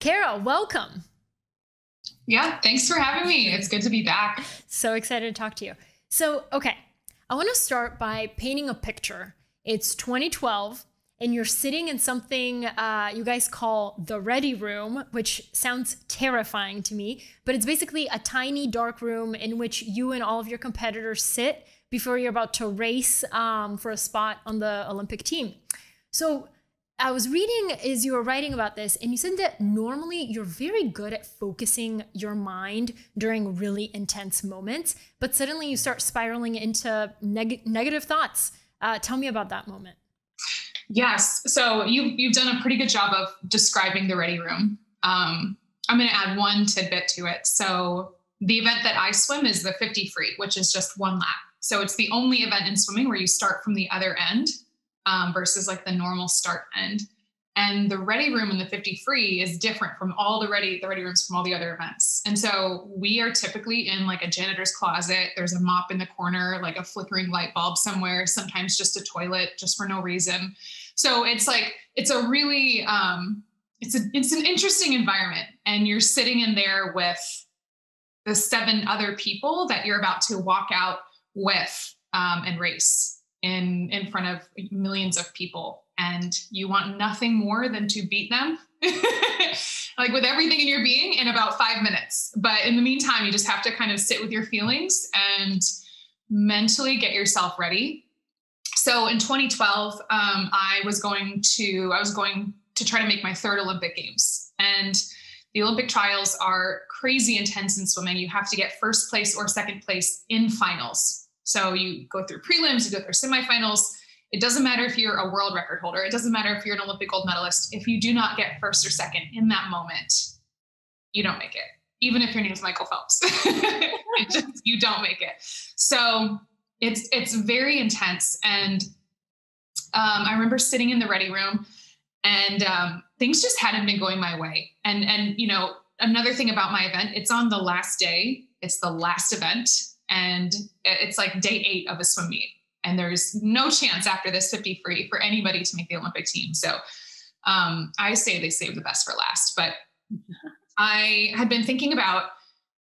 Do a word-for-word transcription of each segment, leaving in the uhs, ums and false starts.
Kara, welcome. Yeah, thanks for having me. It's good to be back. So excited to talk to you. So, okay, I want to start by painting a picture. It's twenty twelve, and you're sitting in something uh, you guys call the Ready Room, which sounds terrifying to me, but it's basically a tiny dark room in which you and all of your competitors sit before you're about to race um, for a spot on the Olympic team. So I was reading as you were writing about this, and you said that normally you're very good at focusing your mind during really intense moments, but suddenly you start spiraling into neg negative thoughts. Uh, tell me about that moment. Yes. So you, you've done a pretty good job of describing the Ready Room. Um, I'm going to add one tidbit to it. So the event that I swim is the fifty free, which is just one lap. So it's the only event in swimming where you start from the other end Um, versus like the normal start end. And the Ready Room in the fifty free is different from all the ready, the ready rooms from all the other events. And so we are typically in like a janitor's closet. There's a mop in the corner, like a flickering light bulb somewhere, sometimes just a toilet, just for no reason. So it's like, it's a really, um, it's, a, it's an interesting environment. And you're sitting in there with the seven other people that you're about to walk out with um, and race in in front of millions of people, and you want nothing more than to beat them like with everything in your being in about five minutes. But in the meantime, you just have to kind of sit with your feelings and mentally get yourself ready. So in twenty twelve, um I was going to I was going to try to make my third Olympic Games, and the Olympic trials are crazy intense in swimming. You have to get first place or second place in finals. So you go through prelims, you go through semifinals. It doesn't matter if you're a world record holder. It doesn't matter if you're an Olympic gold medalist. If you do not get first or second in that moment, you don't make it. Even if your name's Michael Phelps, it just, you don't make it. So it's, it's very intense. And um, I remember sitting in the Ready Room, and um, things just hadn't been going my way. And, and, you know, another thing about my event, it's on the last day. It's the last event. And it's like day eight of a swim meet, and there's no chance after this fifty free for anybody to make the Olympic team. So um, I say they save the best for last, but I had been thinking about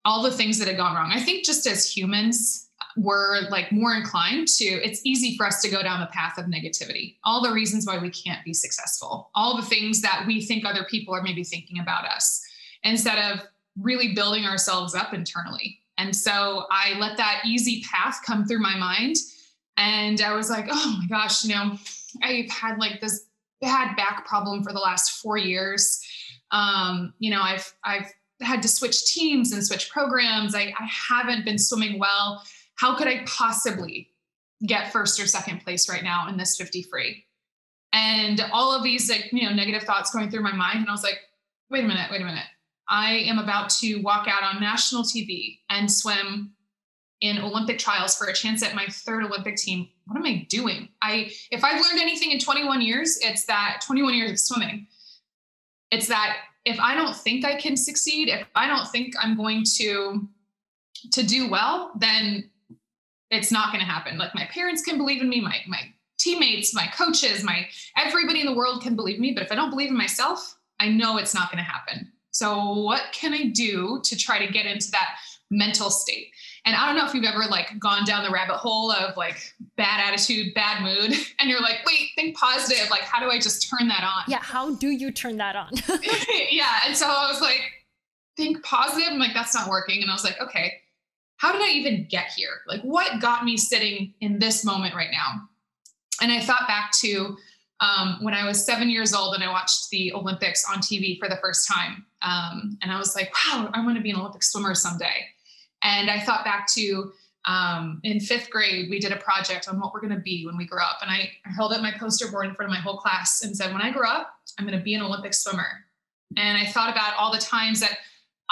all the things that had gone wrong. I think just as humans, we're like more inclined to, it's easy for us to go down the path of negativity, all the reasons why we can't be successful, all the things that we think other people are maybe thinking about us, instead of really building ourselves up internally. And so I let that easy path come through my mind. And I was like, oh my gosh, you know, I've had like this bad back problem for the last four years. Um, you know, I've, I've had to switch teams and switch programs. I, I haven't been swimming well. How could I possibly get first or second place right now in this fifty free? And all of these like, you know, negative thoughts going through my mind. And I was like, wait a minute, wait a minute. I am about to walk out on national T V and swim in Olympic trials for a chance at my third Olympic team. What am I doing? I, if I've learned anything in twenty-one years, it's that twenty-one years of swimming. It's that if I don't think I can succeed, if I don't think I'm going to, to do well, then it's not going to happen. Like my parents can believe in me, my, my teammates, my coaches, my, everybody in the world can believe in me. But if I don't believe in myself, I know it's not going to happen. So what can I do to try to get into that mental state? And I don't know if you've ever like gone down the rabbit hole of like bad attitude, bad mood, and you're like, wait, think positive. Like, how do I just turn that on? Yeah. How do you turn that on? Yeah. And so I was like, think positive. I'm like, that's not working. And I was like, okay, how did I even get here? Like what got me sitting in this moment right now? And I thought back to Um, when I was seven years old and I watched the Olympics on T V for the first time. Um, and I was like, wow, I want to be an Olympic swimmer someday. And I thought back to, um, in fifth grade, we did a project on what we're going to be when we grow up. And I held up my poster board in front of my whole class and said, when I grow up, I'm going to be an Olympic swimmer. And I thought about all the times that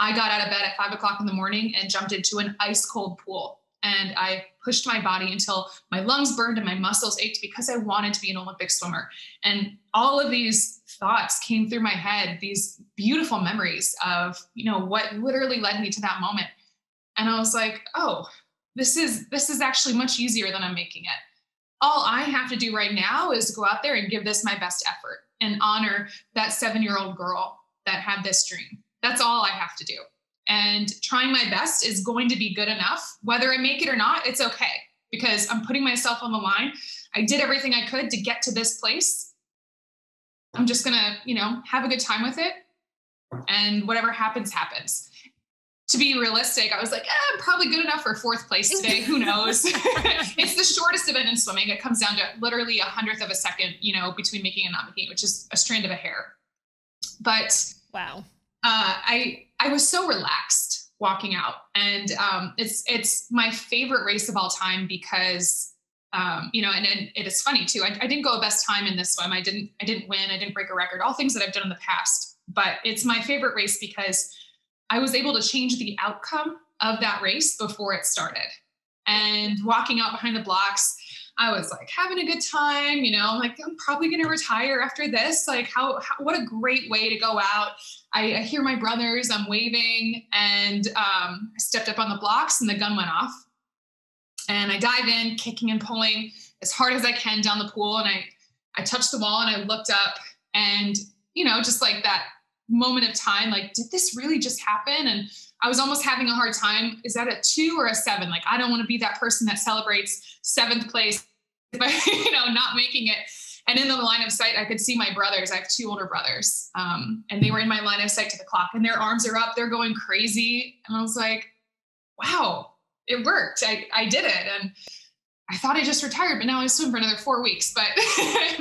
I got out of bed at five o'clock in the morning and jumped into an ice cold pool. And I pushed my body until my lungs burned and my muscles ached because I wanted to be an Olympic swimmer. And all of these thoughts came through my head, these beautiful memories of, you know, what literally led me to that moment. And I was like, oh, this is, this is actually much easier than I'm making it. All I have to do right now is go out there and give this my best effort and honor that seven-year-old girl that had this dream. That's all I have to do. And trying my best is going to be good enough. Whether I make it or not, it's okay, because I'm putting myself on the line. I did everything I could to get to this place. I'm just going to, you know, have a good time with it. And whatever happens, happens. To be realistic, I was like, eh, I'm probably good enough for fourth place today. Who knows? It's the shortest event in swimming. It comes down to literally a hundredth of a second, you know, between making and not making it, which is a strand of a hair. But wow. Uh, I, I was so relaxed walking out, and, um, it's, it's my favorite race of all time because, um, you know, and, and it is funny too. I, I didn't go best time in this swim. I didn't, I didn't win. I didn't break a record, all things that I've done in the past, but it's my favorite race because I was able to change the outcome of that race before it started. And walking out behind the blocks, I was like having a good time, you know, like I'm probably going to retire after this. Like how, how, what a great way to go out. I, I hear my brothers, I'm waving, and um, I stepped up on the blocks and the gun went off, and I dive in kicking and pulling as hard as I can down the pool. And I, I touched the wall and I looked up, and, you know, just like that moment of time, like, did this really just happen? And I was almost having a hard time. Is that a two or a seven? Like, I don't want to be that person that celebrates seventh place by, you know, not making it. And in the line of sight, I could see my brothers. I have two older brothers. Um, and they were in my line of sight to the clock, and their arms are up, they're going crazy. And I was like, wow, it worked. I, I did it. And I thought I just retired, but now I swim for another four weeks, but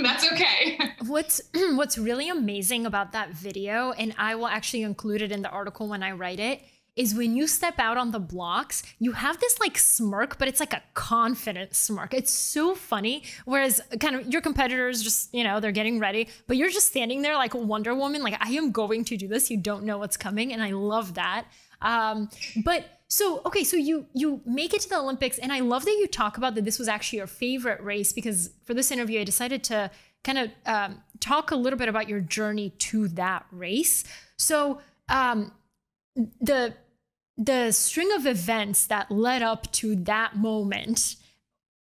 that's okay. What's, what's really amazing about that video, and I will actually include it in the article when I write it, is when you step out on the blocks, you have this like smirk, but it's like a confident smirk. It's so funny. Whereas kind of your competitors just, you know, they're getting ready, but you're just standing there like Wonder Woman, like I am going to do this. You don't know what's coming. And I love that. Um, but so, okay, so you, you make it to the Olympics, and I love that you talk about that this was actually your favorite race, because for this interview, I decided to kind of um, talk a little bit about your journey to that race. So um, the, the string of events that led up to that moment,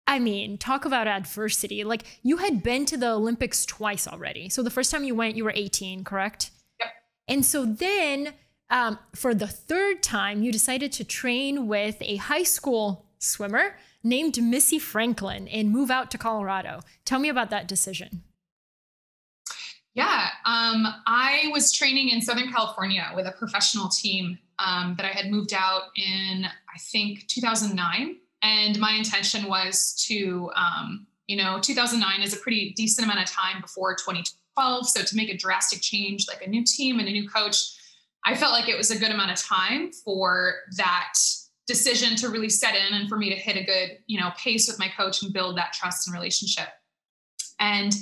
I mean, talk about adversity. Like, you had been to the Olympics twice already. So the first time you went, you were eighteen, correct? Yep. And so then um, for the third time, you decided to train with a high school swimmer named Missy Franklin and move out to Colorado. Tell me about that decision. Yeah, um, I was training in Southern California with a professional team um, that I had moved out in, I think, two thousand nine. And my intention was to, um, you know, two thousand nine is a pretty decent amount of time before twenty twelve. So to make a drastic change, like a new team and a new coach, I felt like it was a good amount of time for that decision to really set in and for me to hit a good, you know, pace with my coach and build that trust and relationship. And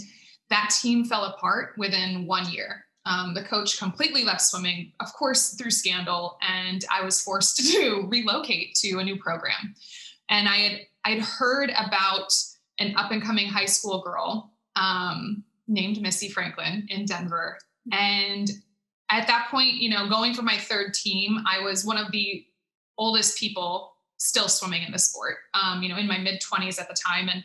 that team fell apart within one year. Um, the coach completely left swimming, of course, through scandal, and I was forced to do, relocate to a new program. And I had I'd heard about an up-and-coming high school girl um, named Missy Franklin in Denver. And at that point, you know, going for my third team, I was one of the oldest people still swimming in the sport, um, you know, in my mid-twenties at the time. And,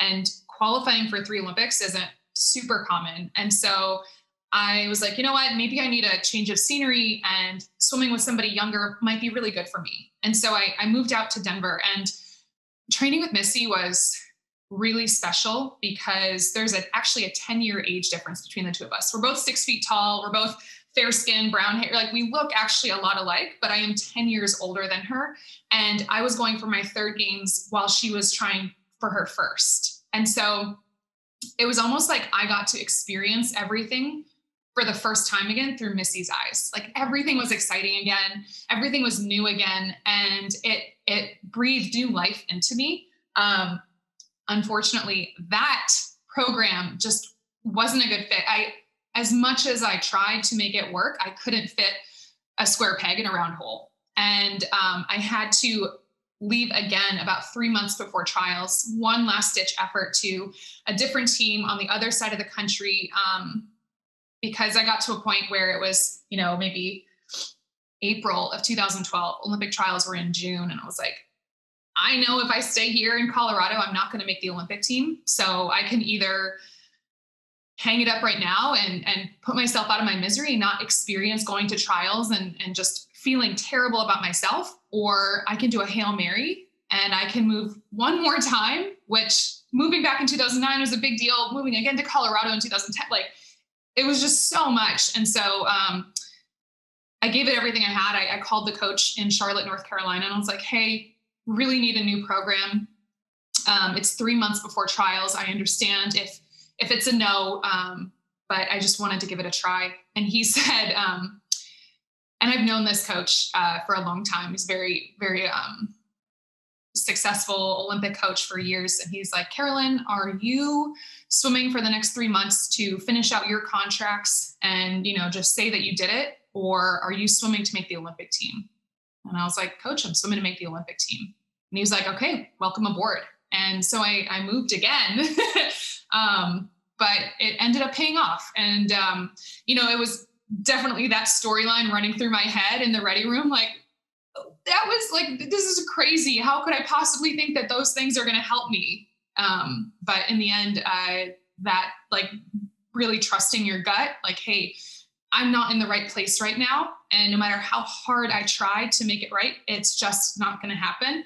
and qualifying for three Olympics isn't super common. And so I was like, you know what, maybe I need a change of scenery, and swimming with somebody younger might be really good for me. And so I, I moved out to Denver, and training with Missy was really special because there's a, actually a ten year age difference between the two of us. We're both six feet tall. We're both fair skin, brown hair. Like, we look actually a lot alike, but I am ten years older than her. And I was going for my third games while she was trying for her first. And so it was almost like I got to experience everything for the first time again through Missy's eyes. Like, everything was exciting again. Everything was new again. And it, it breathed new life into me. Um, unfortunately, that program just wasn't a good fit. I, as much as I tried to make it work, I couldn't fit a square peg in a round hole. And um, I had to leave again about three months before trials, one last ditch effort to a different team on the other side of the country. Um, because I got to a point where it was, you know, maybe April of two thousand twelve, Olympic trials were in June. And I was like, I know if I stay here in Colorado, I'm not going to make the Olympic team. So I can either hang it up right now and, and put myself out of my misery, not experience going to trials and, and just feeling terrible about myself, or I can do a Hail Mary and I can move one more time, which moving back in two thousand nine was a big deal. Moving again to Colorado in two thousand ten, like it was just so much. And so, um, I gave it everything I had. I, I called the coach in Charlotte, North Carolina, and I was like, hey, really need a new program. Um, it's three months before trials. I understand if, if it's a no, um, but I just wanted to give it a try. And he said, um, and I've known this coach, uh, for a long time. He's very, very, um, successful Olympic coach for years. And he's like, Kara Lynn, are you swimming for the next three months to finish out your contracts and, you know, just say that you did it? Or are you swimming to make the Olympic team? And I was like, coach, I'm swimming to make the Olympic team. And he was like, okay, welcome aboard. And so I, I moved again, um, but it ended up paying off. And, um, you know, it was definitely that storyline running through my head in the ready room. Like, that was like, this is crazy. How could I possibly think that those things are going to help me? Um, but in the end, uh, that like really trusting your gut, like, hey, I'm not in the right place right now. And no matter how hard I try to make it right, it's just not going to happen.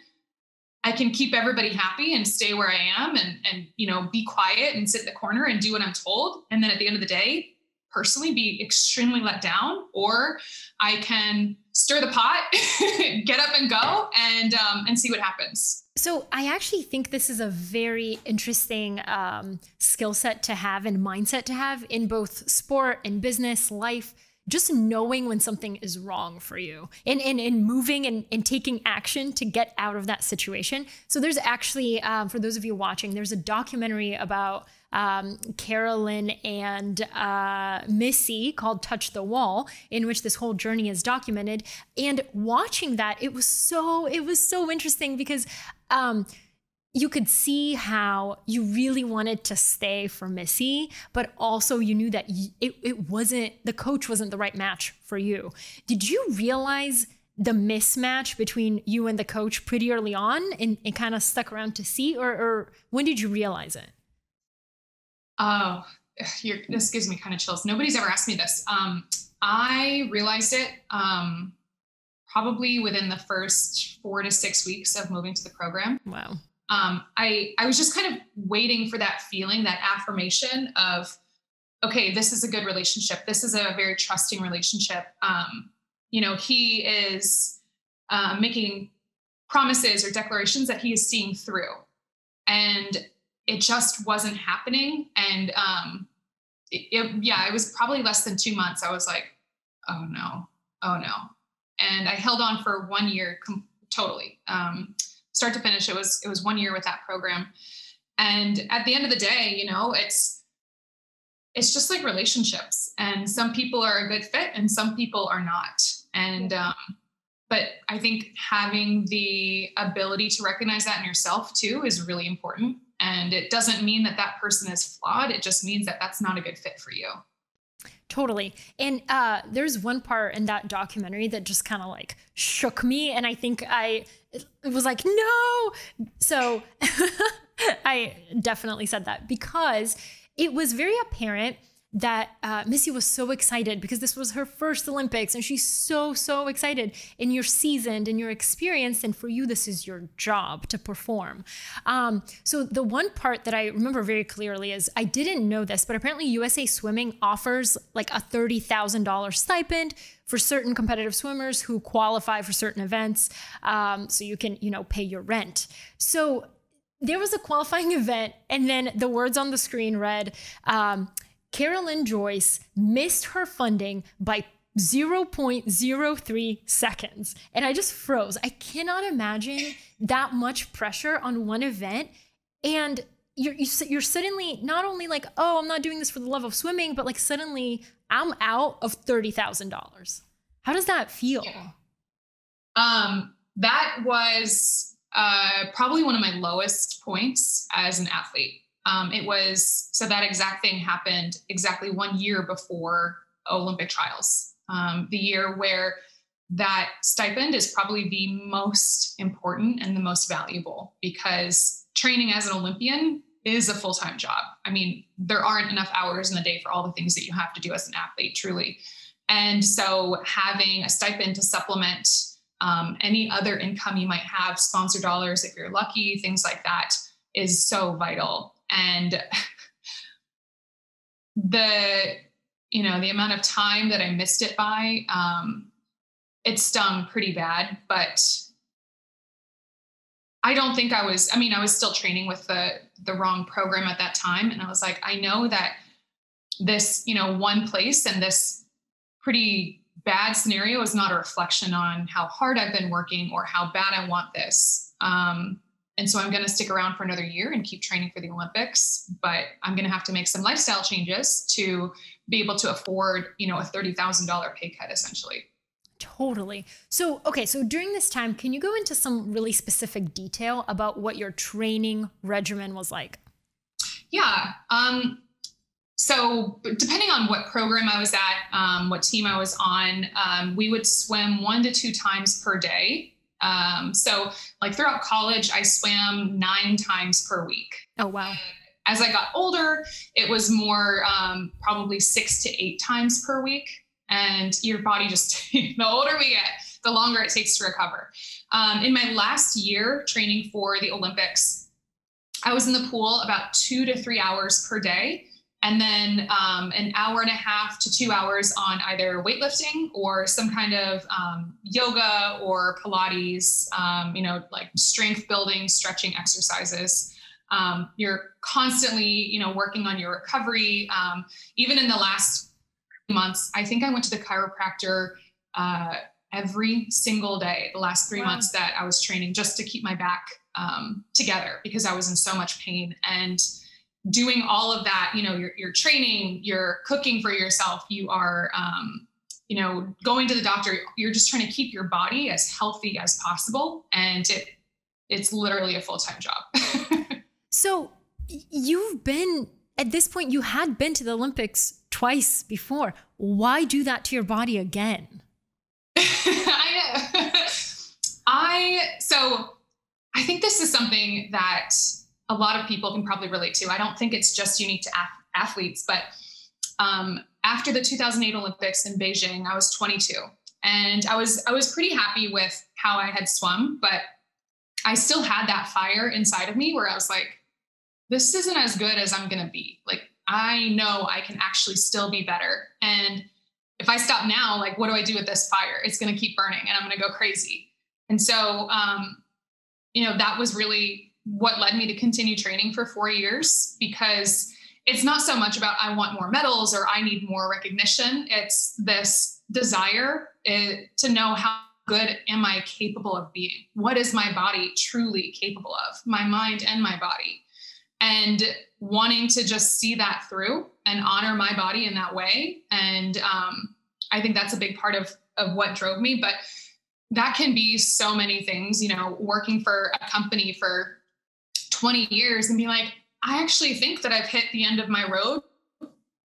I can keep everybody happy and stay where I am and, and, you know, be quiet and sit in the corner and do what I'm told. And then at the end of the day, personally be extremely let down, or I can stir the pot, get up and go and, um, and see what happens. So I actually think this is a very interesting um, skill set to have and mindset to have in both sport and business life, just knowing when something is wrong for you and, and, and moving and, and taking action to get out of that situation. So there's actually, um, for those of you watching, there's a documentary about um, Kara Lynn and uh, Missy called Touch the Wall, in which this whole journey is documented. And watching that, it was so, it was so interesting because um, you could see how you really wanted to stay for Missy, but also you knew that it, it wasn't, the coach wasn't the right match for you. Did you realize the mismatch between you and the coach pretty early on and, and kind of stuck around to see, or, or when did you realize it? Oh, you're, this gives me kind of chills. Nobody's ever asked me this. Um, I realized it um, probably within the first four to six weeks of moving to the program. Wow. Um, I, I was just kind of waiting for that feeling, that affirmation of, okay, this is a good relationship. This is a very trusting relationship. Um, you know, he is uh, making promises or declarations that he is seeing through. And it just wasn't happening. And, um, it, it, yeah, it was probably less than two months. I was like, oh no, oh no. And I held on for one year totally. Um, start to finish. It was, it was one year with that program. And at the end of the day, you know, it's, it's just like relationships, and some people are a good fit and some people are not. And, um, but I think having the ability to recognize that in yourself too is really important. And it doesn't mean that that person is flawed. It just means that that's not a good fit for you. Totally. And uh, there's one part in that documentary that just kind of like shook me. And I think I it was like, no. So I definitely said that because it was very apparent that uh, Missy was so excited because this was her first Olympics and she's so, so excited, and you're seasoned and you're experienced. And for you, this is your job to perform. Um, so the one part that I remember very clearly is I didn't know this, but apparently U S A Swimming offers like a thirty thousand dollar stipend for certain competitive swimmers who qualify for certain events. Um, so you can, you know, pay your rent. So there was a qualifying event, and then the words on the screen read, um, Kara Lynn Joyce missed her funding by zero point zero three seconds. And I just froze. I cannot imagine that much pressure on one event. And you're, you're suddenly not only like, oh, I'm not doing this for the love of swimming, but like suddenly I'm out of thirty thousand dollars. How does that feel? Yeah. Um, that was uh, probably one of my lowest points as an athlete. Um, it was, so that exact thing happened exactly one year before Olympic trials, um, the year where that stipend is probably the most important and the most valuable, because training as an Olympian is a full-time job. I mean, there aren't enough hours in the day for all the things that you have to do as an athlete, truly. And so having a stipend to supplement um, any other income you might have, sponsor dollars, if you're lucky, things like that, is so vital. And the, you know, the amount of time that I missed it by, um, it stung pretty bad, but I don't think I was, I mean, I was still training with the, the wrong program at that time. And I was like, I know that this, you know, one place and this pretty bad scenario is not a reflection on how hard I've been working or how bad I want this. Um, and so I'm going to stick around for another year and keep training for the Olympics, but I'm going to have to make some lifestyle changes to be able to afford, you know, a thirty thousand dollars pay cut essentially. Totally. So, okay. So during this time, can you go into some really specific detail about what your training regimen was like? Yeah. Um, so depending on what program I was at, um, what team I was on, um, we would swim one to two times per day. Um, so like throughout college, I swam nine times per week. Oh, wow. As I got older, it was more, um, probably six to eight times per week. And your body just, the older we get, the longer it takes to recover. Um, in my last year training for the Olympics, I was in the pool about two to three hours per day. And then um, an hour and a half to two hours on either weightlifting or some kind of um, yoga or Pilates, um, you know, like strength building, stretching exercises. Um, you're constantly, you know, working on your recovery. Um, even in the last months, I think I went to the chiropractor uh, every single day, the last three wow. months that I was training, just to keep my back um, together because I was in so much pain. And doing all of that, you know, you're, you're training, you're cooking for yourself, you are, um, you know, going to the doctor, you're just trying to keep your body as healthy as possible. And it, it's literally a full-time job. So you've been, at this point, you had been to the Olympics twice before. Why do that to your body again? I, I, so I think this is something that a lot of people can probably relate to. I don't think it's just unique to athletes, but um, after the two thousand eight Olympics in Beijing, I was twenty-two and I was, I was pretty happy with how I had swum, but I still had that fire inside of me where I was like, this isn't as good as I'm going to be. Like, I know I can actually still be better. And if I stop now, like, what do I do with this fire? It's going to keep burning and I'm going to go crazy. And so, um, you know, that was really what led me to continue training for four years because it's not so much about, I want more medals or I need more recognition. It's this desire to know how good am I capable of being? What is my body truly capable of? My mind and my body. And wanting to just see that through and honor my body in that way. And um, I think that's a big part of, of what drove me, but that can be so many things, you know, working for a company for twenty years and being like, I actually think that I've hit the end of my road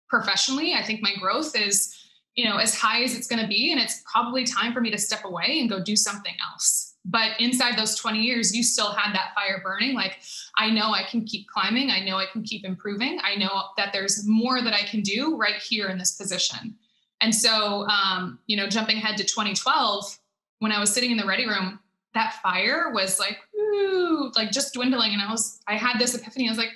professionally. I think my growth is, you know, as high as it's going to be. And it's probably time for me to step away and go do something else. But inside those twenty years, you still had that fire burning. Like, I know I can keep climbing. I know I can keep improving. I know that there's more that I can do right here in this position. And so, um, you know, jumping ahead to twenty twelve, when I was sitting in the ready room, that fire was like, ooh, like just dwindling. And I was, I had this epiphany. I was like,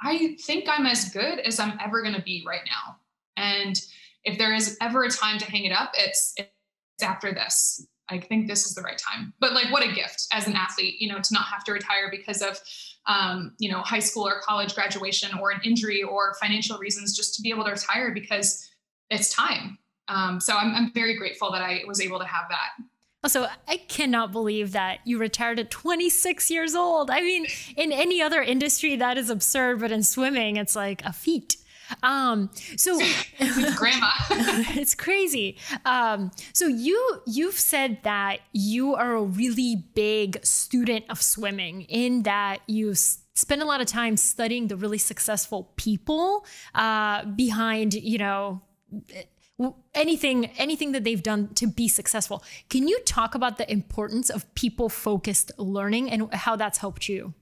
I think I'm as good as I'm ever going to be right now. And if there is ever a time to hang it up, it's, it's after this. I think this is the right time. But like, what a gift as an athlete, you know, to not have to retire because of, um, you know, high school or college graduation or an injury or financial reasons, just to be able to retire because it's time. Um, so I'm, I'm very grateful that I was able to have that. Also, I cannot believe that you retired at twenty-six years old. I mean, in any other industry that is absurd, but in swimming, it's like a feat. Um, so grandma, it's crazy. Um, so you, you've said that you are a really big student of swimming in that you spend a lot of time studying the really successful people, uh, behind, you know, anything, anything that they've done to be successful. Can you talk about the importance of people-focused learning and how that's helped you?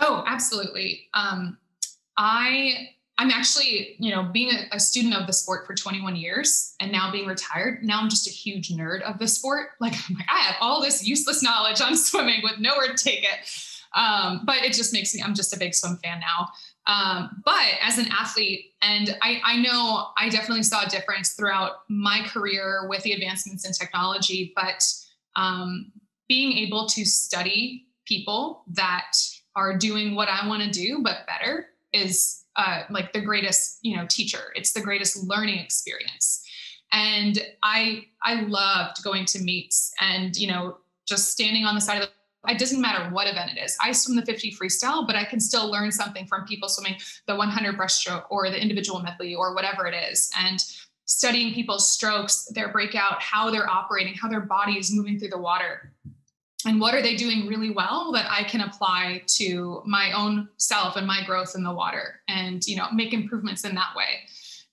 Oh, absolutely. Um, I, I'm actually, you know, being a, a student of the sport for twenty-one years and now being retired, now I'm just a huge nerd of the sport. Like, I'm like, I have all this useless knowledge on swimming with nowhere to take it. Um, but it just makes me, I'm just a big swim fan now. Um, but as an athlete, and I, I know I definitely saw a difference throughout my career with the advancements in technology, but, um, being able to study people that are doing what I want to do, but better is, uh, like the greatest, you know, teacher. It's the greatest learning experience. And I, I loved going to meets and, you know, just standing on the side of the, it doesn't matter what event it is. I swim the fifty freestyle, but I can still learn something from people swimming the one hundred breaststroke or the individual medley or whatever it is. And studying people's strokes, their breakout, how they're operating, how their body is moving through the water. And what are they doing really well that I can apply to my own self and my growth in the water and, you know, make improvements in that way.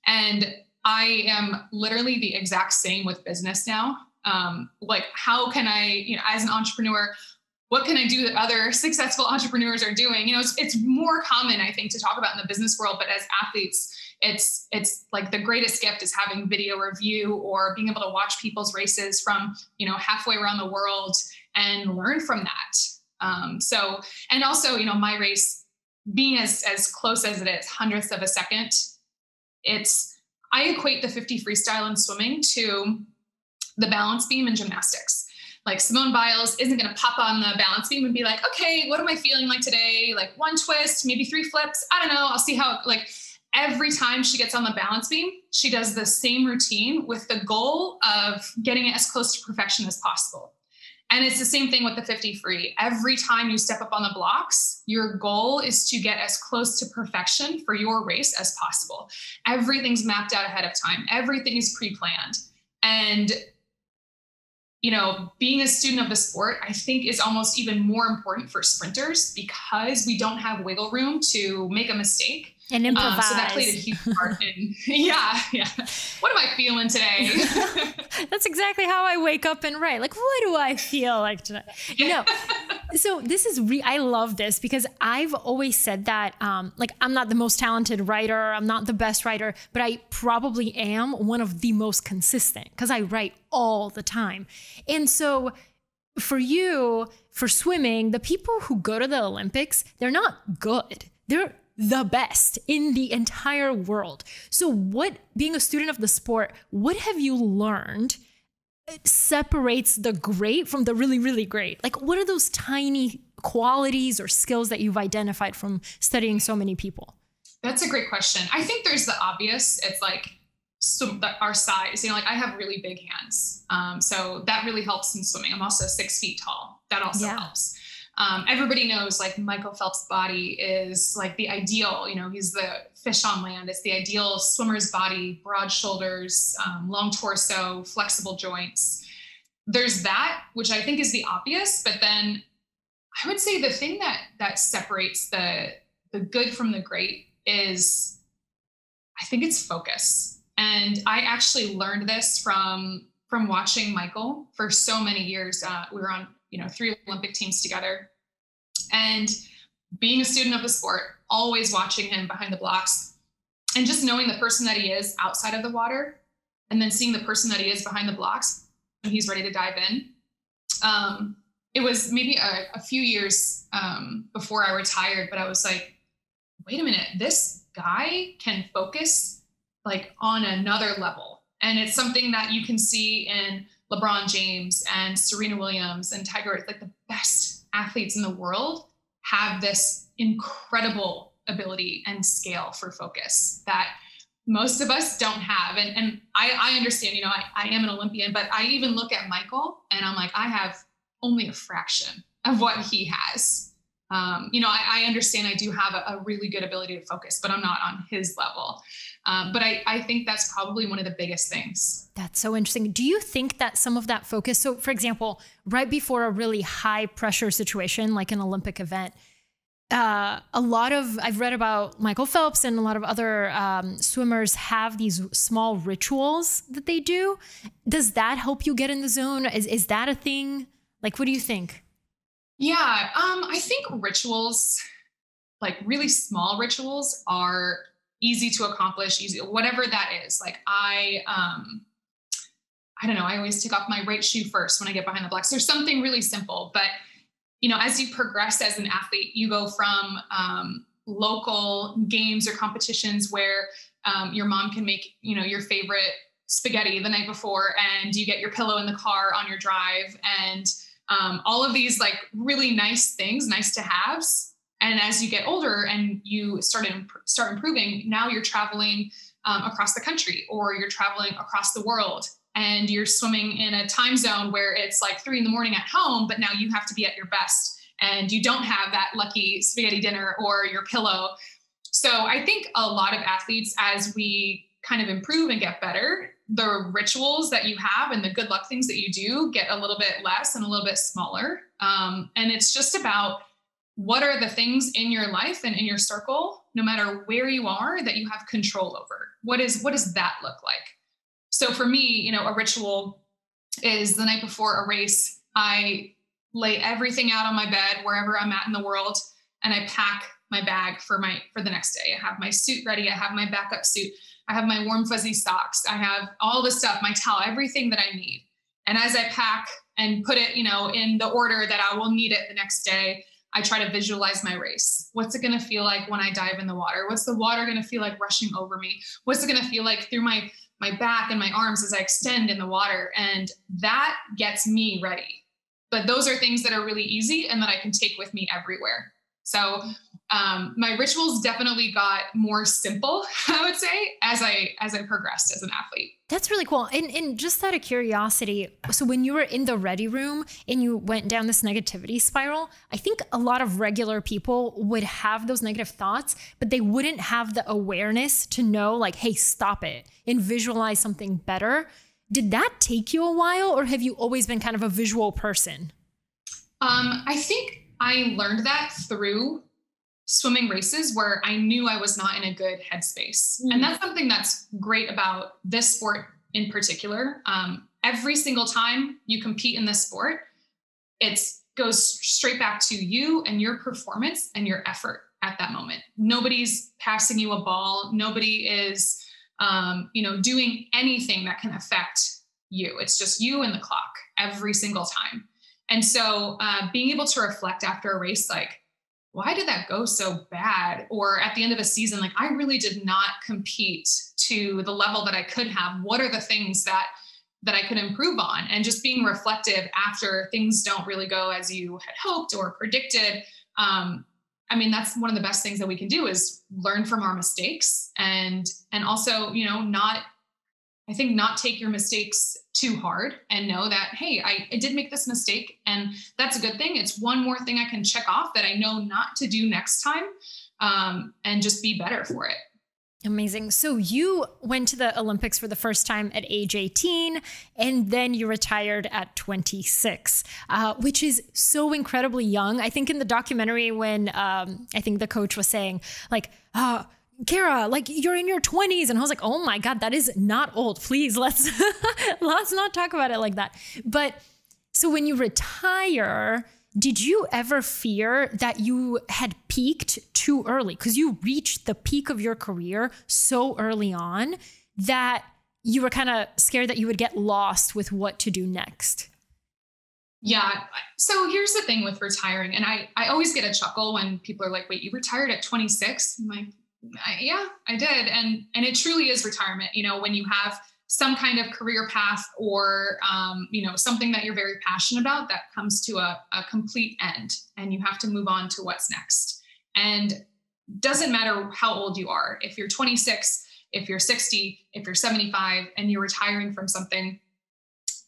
And I am literally the exact same with business now. Um, like how can I, you know, as an entrepreneur, what can I do that other successful entrepreneurs are doing? You know, it's, it's more common, I think, to talk about in the business world, but as athletes, it's, it's like the greatest gift is having video review or being able to watch people's races from, you know, halfway around the world and learn from that. Um, so, and also, you know, my race being as, as close as it is, hundredths of a second, it's, I equate the fifty freestyle and swimming to the balance beam in gymnastics. Like Simone Biles isn't going to pop on the balance beam and be like, okay, what am I feeling like today? Like one twist, maybe three flips. I don't know. I'll see how, like every time she gets on the balance beam, she does the same routine with the goal of getting it as close to perfection as possible. And it's the same thing with the fifty free. Every time you step up on the blocks, your goal is to get as close to perfection for your race as possible. Everything's mapped out ahead of time. Everything is pre-planned. And you know, being a student of the sport, I think is almost even more important for sprinters because we don't have wiggle room to make a mistake. And improvise. Um, so that played a huge part in, yeah, yeah. What am I feeling today? That's exactly how I wake up and write. Like, what do I feel like today? You know, so this is, re I love this because I've always said that, um, like, I'm not the most talented writer. I'm not the best writer, but I probably am one of the most consistent because I write all the time. And so for you, for swimming, the people who go to the Olympics, they're not good. They're the best in the entire world. So what, being a student of the sport, what have you learned separates the great from the really, really great? Like what are those tiny qualities or skills that you've identified from studying so many people? That's a great question. I think there's the obvious. It's like so our size, you know, like I have really big hands. Um, so that really helps in swimming. I'm also six feet tall. That also yeah. helps. Um, everybody knows like Michael Phelps' body is like the ideal, you know, he's the fish on land. It's the ideal swimmer's body, broad shoulders, um, long torso, flexible joints. There's that, which I think is the obvious, but then I would say the thing that, that separates the, the good from the great is, I think it's focus. And I actually learned this from, from watching Michael for so many years. Uh, we were on you know, three Olympic teams together and being a student of the sport, always watching him behind the blocks and just knowing the person that he is outside of the water and then seeing the person that he is behind the blocks when he's ready to dive in. Um, it was maybe a, a few years um, before I retired, but I was like, wait a minute, this guy can focus like on another level. And it's something that you can see in LeBron James and Serena Williams and Tiger, it's like the best athletes in the world have this incredible ability and scale for focus that most of us don't have. And, and I, I understand, you know, I, I am an Olympian, but I even look at Michael and I'm like, I have only a fraction of what he has. Um, you know, I, I understand I do have a, a really good ability to focus, but I'm not on his level. Um, but I, I think that's probably one of the biggest things. That's so interesting. Do you think that some of that focus, so for example, right before a really high pressure situation, like an Olympic event, uh, a lot of, I've read about Michael Phelps and a lot of other um, swimmers have these small rituals that they do. Does that help you get in the zone? Is, is that a thing? Like, what do you think? Yeah, um, I think rituals like really small rituals are easy to accomplish, easy, whatever that is. Like I, um, I don't know, I always take off my right shoe first when I get behind the blocks. There's something really simple, but you know, as you progress as an athlete, you go from, um, local games or competitions where, um, your mom can make, you know, your favorite spaghetti the night before, and you get your pillow in the car on your drive, and, um, all of these like really nice things, nice to haves. And as you get older and you start, imp- start improving, now you're traveling, um, across the country, or you're traveling across the world, and you're swimming in a time zone where it's like three in the morning at home, but now you have to be at your best, and you don't have that lucky spaghetti dinner or your pillow. So I think a lot of athletes, as we kind of improve and get better, the rituals that you have and the good luck things that you do get a little bit less and a little bit smaller. Um, and it's just about, what are the things in your life and in your circle, no matter where you are, that you have control over? What is, what does that look like? So for me, you know, a ritual is the night before a race, I lay everything out on my bed, wherever I'm at in the world, and I pack my bag for my, for the next day. I have my suit ready. I have my backup suit. I have my warm fuzzy socks. I have all the stuff, my towel, everything that I need. And as I pack and put it, you know, in the order that I will need it the next day, I try to visualize my race. What's it going to feel like when I dive in the water? What's the water going to feel like rushing over me? What's it going to feel like through my, my back and my arms as I extend in the water? And that gets me ready. But those are things that are really easy and that I can take with me everywhere. So um, my rituals definitely got more simple, I would say, as I, as I progressed as an athlete. That's really cool. And, and just out of curiosity, so when you were in the ready room and you went down this negativity spiral, I think a lot of regular people would have those negative thoughts, but they wouldn't have the awareness to know like, hey, stop it and visualize something better. Did that take you a while, or have you always been kind of a visual person? Um, I think I learned that through swimming races where I knew I was not in a good headspace. Mm-hmm. And that's something that's great about this sport in particular. Um, every single time you compete in this sport, it goes straight back to you and your performance and your effort at that moment. Nobody's passing you a ball. Nobody is, um, you know, doing anything that can affect you. It's just you and the clock every single time. And so uh, being able to reflect after a race, like, why did that go so bad? Or at the end of a season, like, I really did not compete to the level that I could have. What are the things that, that I could improve on? And just being reflective after things don't really go as you had hoped or predicted. Um, I mean, that's one of the best things that we can do is learn from our mistakes, and, and also, you know, not, I think not take your mistakes too hard, and know that, hey, I, I did make this mistake, and that's a good thing. It's one more thing I can check off that I know not to do next time, um, and just be better for it. Amazing. So you went to the Olympics for the first time at age eighteen, and then you retired at twenty-six, uh, which is so incredibly young. I think in the documentary, when um, I think the coach was saying like, oh, Kara, like you're in your twenties. And I was like, oh my God, that is not old. Please let's, let's not talk about it like that. But so when you retire, did you ever fear that you had peaked too early? Because you reached the peak of your career so early on that you were kind of scared that you would get lost with what to do next. Yeah. So here's the thing with retiring. And I, I always get a chuckle when people are like, wait, you retired at twenty-six? I'm like, I, yeah, I did. And, and it truly is retirement. You know, when you have some kind of career path or, um, you know, something that you're very passionate about that comes to a, a complete end, and you have to move on to what's next. And doesn't matter how old you are. If you're twenty-six, if you're sixty, if you're seventy-five and you're retiring from something,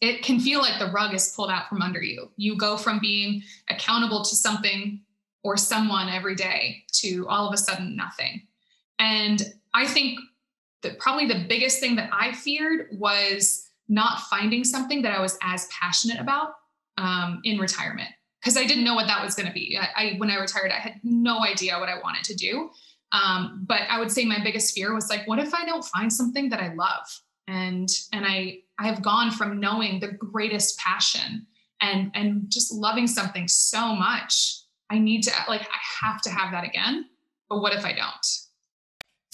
it can feel like the rug is pulled out from under you. You go from being accountable to something or someone every day to all of a sudden nothing. And I think that probably the biggest thing that I feared was not finding something that I was as passionate about um, in retirement, because I didn't know what that was going to be. I, I, when I retired, I had no idea what I wanted to do. Um, but I would say my biggest fear was like, what if I don't find something that I love? And, and I, I have gone from knowing the greatest passion and, and just loving something so much. I need to, like, I have to have that again. but what if I don't?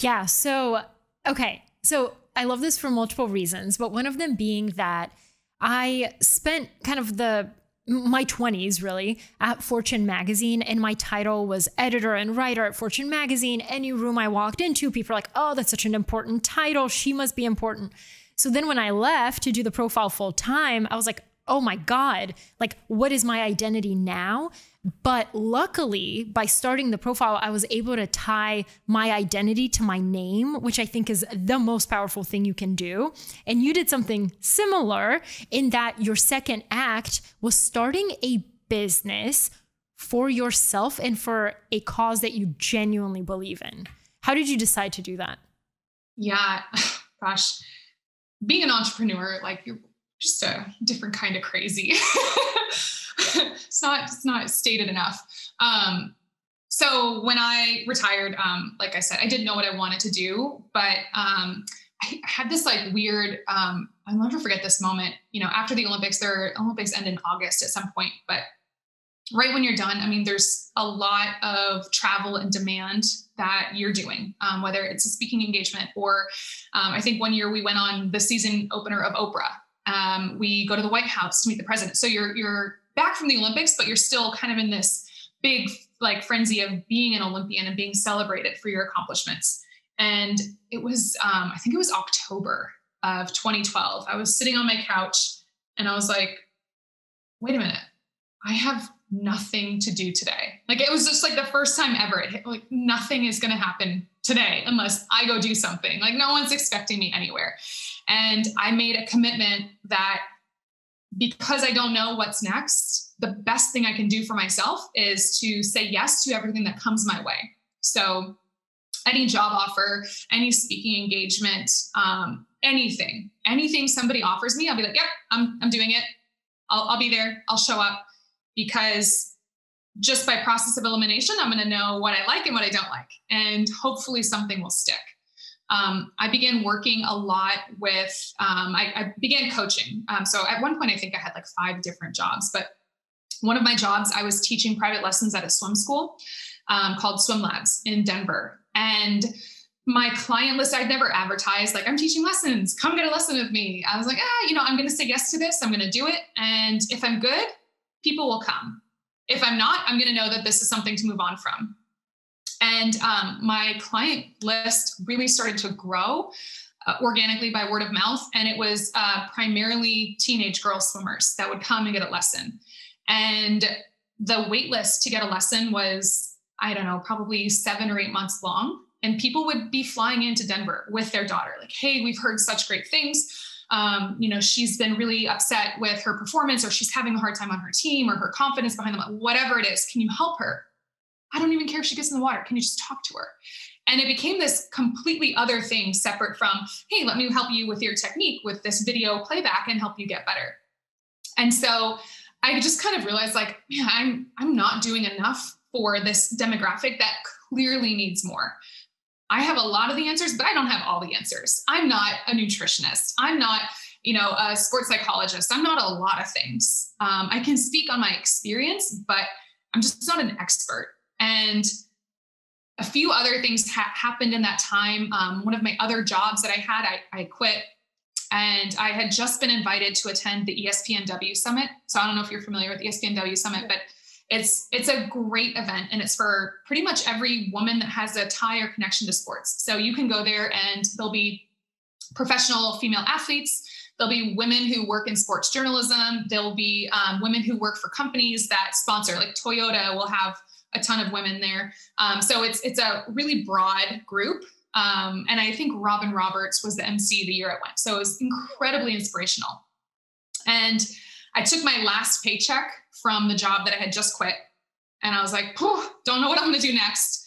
Yeah. So, okay. So I love this for multiple reasons, but one of them being that I spent kind of the my twenties really at Fortune magazine, and my title was editor and writer at Fortune magazine. Any room I walked into, people were like, oh, that's such an important title. She must be important. So then when I left to do the profile full time, I was like, oh my God, like what is my identity now? But luckily by starting the profile, I was able to tie my identity to my name, which I think is the most powerful thing you can do. And you did something similar in that your second act was starting a business for yourself and for a cause that you genuinely believe in. How did you decide to do that? Yeah, gosh, being an entrepreneur, like you're just a different kind of crazy. It's not, it's not stated enough. Um, so when I retired, um, like I said, I didn't know what I wanted to do, but, um, I had this like weird, um, I'll never forget this moment, you know, after the Olympics, their Olympics end in August at some point, but right when you're done, I mean, there's a lot of travel and demand that you're doing, um, whether it's a speaking engagement or, um, I think one year we went on the season opener of Oprah. Um, we go to the White House to meet the president. So you're, you're back from the Olympics, but you're still kind of in this big like frenzy of being an Olympian and being celebrated for your accomplishments. And it was, um, I think it was October of twenty twelve. I was sitting on my couch and I was like, wait a minute, I have nothing to do today. Like it was just like the first time ever it hit, like nothing is going to happen today unless I go do something. Like no one's expecting me anywhere. And I made a commitment that because I don't know what's next, the best thing I can do for myself is to say yes to everything that comes my way. So any job offer, any speaking engagement, um, anything, anything somebody offers me, I'll be like, yep, I'm, I'm doing it. I'll, I'll be there. I'll show up, because just by process of elimination, I'm going to know what I like and what I don't like, and hopefully something will stick. Um, I began working a lot with, um, I, I began coaching. Um, so at one point I think I had like five different jobs, but one of my jobs, I was teaching private lessons at a swim school, um, called Swim Labs in Denver. And my client list, I'd never advertised, like I'm teaching lessons, come get a lesson with me. I was like, ah, you know, I'm going to say yes to this. I'm going to do it. And if I'm good, people will come. If I'm not, I'm going to know that this is something to move on from. And um, my client list really started to grow uh, organically by word of mouth. And it was uh, primarily teenage girl swimmers that would come and get a lesson. And the wait list to get a lesson was, I don't know, probably seven or eight months long. And people would be flying into Denver with their daughter. Like, hey, we've heard such great things. Um, you know, she's been really upset with her performance, or she's having a hard time on her team, or her confidence behind them, whatever it is. Can you help her? I don't even care if she gets in the water. Can you just talk to her? And it became this completely other thing separate from, hey, let me help you with your technique with this video playback and help you get better. And so I just kind of realized like, man, I'm, I'm not doing enough for this demographic that clearly needs more. I have a lot of the answers, but I don't have all the answers. I'm not a nutritionist. I'm not, you know, a sports psychologist. I'm not a lot of things. Um, I can speak on my experience, but I'm just not an expert. And a few other things ha happened in that time. Um, one of my other jobs that I had, I, I quit, and I had just been invited to attend the E S P N W summit. So I don't know if you're familiar with the E S P N W summit, but it's, it's a great event, and it's for pretty much every woman that has a tie or connection to sports. So you can go there and there'll be professional female athletes. There'll be women who work in sports journalism. There'll be um, women who work for companies that sponsor, like Toyota will have a ton of women there. Um, so it's, it's a really broad group. Um, and I think Robin Roberts was the M C the year I went. So it was incredibly inspirational. And I took my last paycheck from the job that I had just quit. And I was like, don't know what I'm going to do next.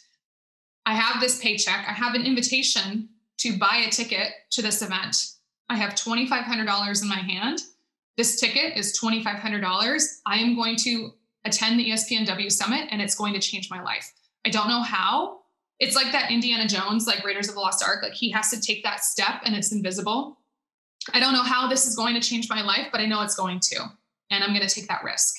I have this paycheck. I have an invitation to buy a ticket to this event. I have twenty-five hundred dollars in my hand. This ticket is twenty-five hundred dollars. I am going to attend the E S P N W summit, and it's going to change my life. I don't know how. It's like that Indiana Jones, like Raiders of the Lost Ark, like he has to take that step and it's invisible. I don't know how this is going to change my life, but I know it's going to, and I'm going to take that risk.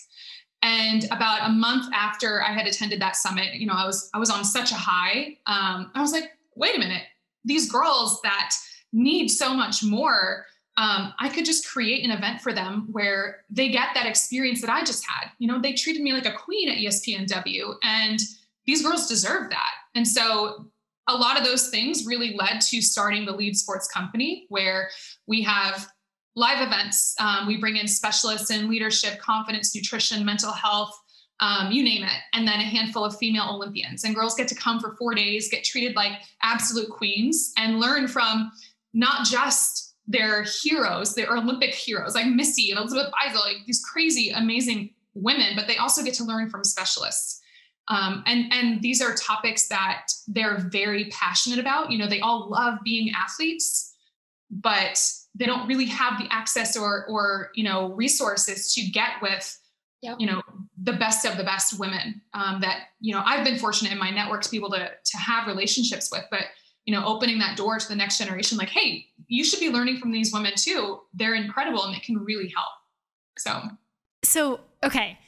And about a month after I had attended that summit, you know, I was, I was on such a high. Um, I was like, wait a minute, these girls that need so much more, um, I could just create an event for them where they get that experience that I just had. You know, they treated me like a queen at E S P N W, and these girls deserve that. And so a lot of those things really led to starting the Lead Sports Company, where we have live events. Um, we bring in specialists in leadership, confidence, nutrition, mental health, um, you name it. And then a handful of female Olympians, and girls get to come for four days, get treated like absolute queens, and learn from not just their heroes, their Olympic heroes, like Missy and Elizabeth Beisel, like these crazy, amazing women, but they also get to learn from specialists. Um, and, and these are topics that they're very passionate about. You know, they all love being athletes, but they don't really have the access or, or, you know, resources to get with, yep. you know, the best of the best women, um, that, you know, I've been fortunate in my network to be able to, to have relationships with, but, you know, opening that door to the next generation, like, hey, you should be learning from these women too. They're incredible and it can really help. So, so, okay.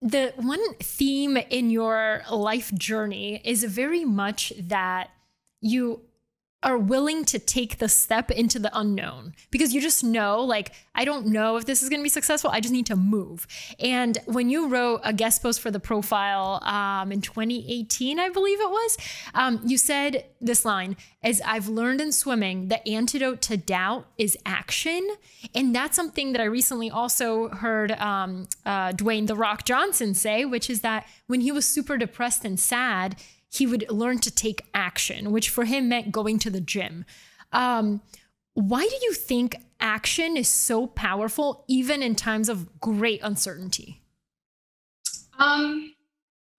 The one theme in your life journey is very much that you are willing to take the step into the unknown, because you just know, like, I don't know if this is going to be successful. I just need to move. And when you wrote a guest post for the profile um, in twenty eighteen, I believe it was, um, you said this line, as I've learned in swimming, the antidote to doubt is action. And that's something that I recently also heard um, uh, Dwayne The Rock Johnson say, which is that when he was super depressed and sad, he would learn to take action, which for him meant going to the gym. Um, why do you think action is so powerful, even in times of great uncertainty? Um,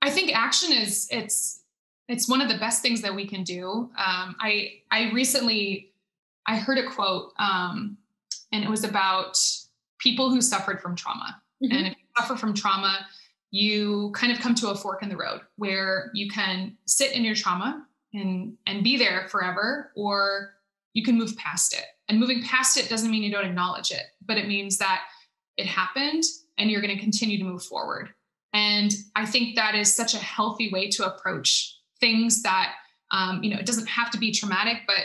I think action is, it's, it's one of the best things that we can do. Um, I, I recently, I heard a quote, um, and it was about people who suffered from trauma. Mm-hmm. And if you suffer from trauma, you kind of come to a fork in the road where you can sit in your trauma and, and be there forever, or you can move past it. And moving past it doesn't mean you don't acknowledge it, but it means that it happened and you're going to continue to move forward. And I think that is such a healthy way to approach things that, um, you know, it doesn't have to be traumatic, but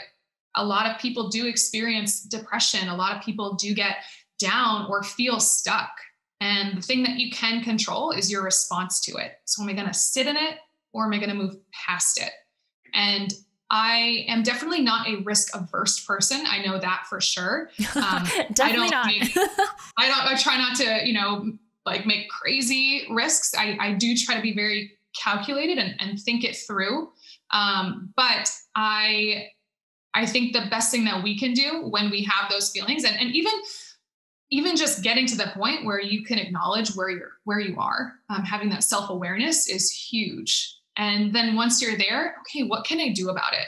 a lot of people do experience depression. A lot of people do get down or feel stuck. And the thing that you can control is your response to it. So am I going to sit in it, or am I going to move past it? And I am definitely not a risk averse person. I know that for sure. Um, definitely I don't not. Make, I don't, I try not to, you know, like make crazy risks. I, I do try to be very calculated and, and think it through. Um, but I, I think the best thing that we can do when we have those feelings, and, and even even just getting to the point where you can acknowledge where you're, where you are, um, having that self-awareness is huge. And then once you're there, okay, what can I do about it?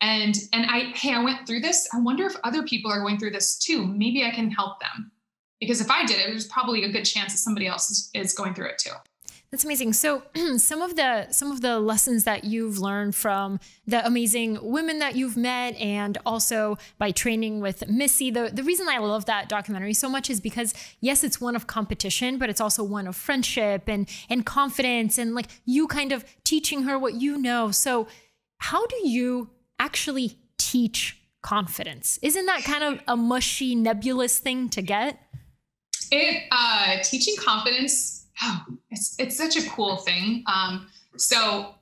And, and I, hey, I went through this. I wonder if other people are going through this too. Maybe I can help them, because if I did it, there's probably a good chance that somebody else is, is going through it too. That's amazing. So some of the, some of the lessons that you've learned from the amazing women that you've met, and also by training with Missy, the, the reason I love that documentary so much is because, yes, it's one of competition, but it's also one of friendship and, and confidence, and like you kind of teaching her what you know. So how do you actually teach confidence? Isn't that kind of a mushy, nebulous thing to get? It, uh, teaching confidence, oh, it's, it's such a cool thing. Um, so